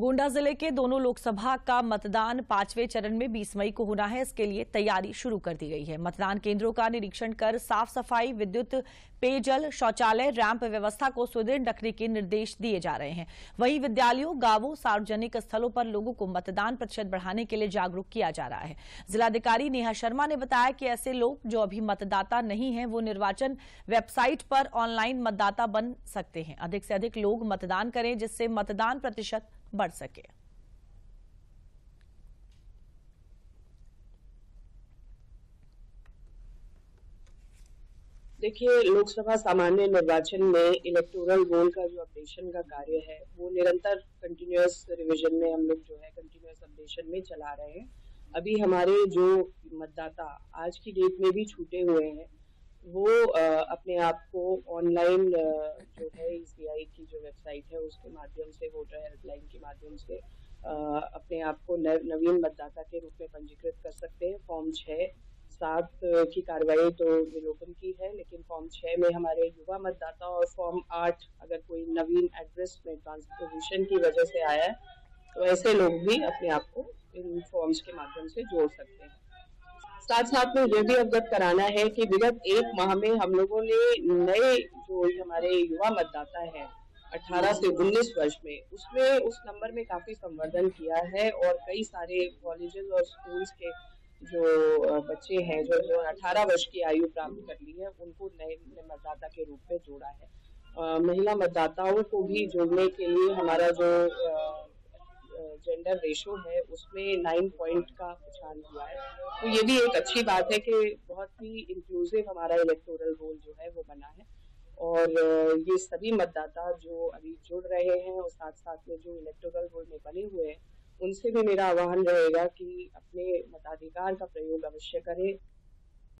गोंडा जिले के दोनों लोकसभा का मतदान पांचवें चरण में 20 मई को होना है। इसके लिए तैयारी शुरू कर दी गई है। मतदान केंद्रों का निरीक्षण कर साफ सफाई, विद्युत, पेयजल, शौचालय, रैंप व्यवस्था को सुदृढ़ रखने के निर्देश दिए जा रहे हैं। वहीं विद्यालयों, गांवों, सार्वजनिक स्थलों पर लोगों को मतदान प्रतिशत बढ़ाने के लिए जागरूक किया जा रहा है। जिलाधिकारी नेहा शर्मा ने बताया कि ऐसे लोग जो अभी मतदाता नहीं है वो निर्वाचन वेबसाइट पर ऑनलाइन मतदाता बन सकते हैं। अधिक से अधिक लोग मतदान करें जिससे मतदान प्रतिशत बढ़ सके। देखिए, लोकसभा सामान्य निर्वाचन में इलेक्टोरल रोल का जो अपडेशन का कार्य है वो निरंतर कंटिन्यूअस रिवीजन में हम लोग जो है कंटिन्यूअस अपडेशन में चला रहे हैं। अभी हमारे जो मतदाता आज की डेट में भी छूटे हुए हैं वो अपने आप को ऑनलाइन जो है ECI की जो वेबसाइट है उसके माध्यम से, वोटर हेल्पलाइन के माध्यम से अपने आप को नवीन मतदाता के रूप में पंजीकृत कर सकते हैं। फॉर्म 6-7 की कार्रवाई तो विलोपन की है, लेकिन फॉर्म 6 में हमारे युवा मतदाता और फॉर्म 8 अगर कोई नवीन एड्रेस में ट्रांसपोजिशन की वजह से आया है तो ऐसे लोग भी अपने आप को इन फॉर्म्स के माध्यम से जोड़ सकते हैं। साथ साथ में यह भी अवगत कराना है कि विगत एक माह में हम लोगों ने नए जो हमारे युवा मतदाता है 18 से 19 वर्ष में उसमें उस नंबर में काफी संवर्धन किया है और कई सारे कॉलेजेस और स्कूल्स के जो बच्चे हैं जो 18 वर्ष की आयु प्राप्त कर ली है उनको नए मतदाता के रूप में जोड़ा है। महिला मतदाताओं को भी जोड़ने के लिए हमारा जो जेंडर रेशो है उसमें 9 पॉइंट का उछाल हुआ है, तो ये भी एक अच्छी बात है कि बहुत ही इंक्लूसिव हमारा इलेक्टोरल रोल जो है वो बना है। और ये सभी मतदाता जो अभी जुड़ रहे हैं और साथ साथ में जो इलेक्टोरल रोल में बने हुए हैं उनसे भी मेरा आह्वान रहेगा कि अपने मताधिकार का प्रयोग अवश्य करें।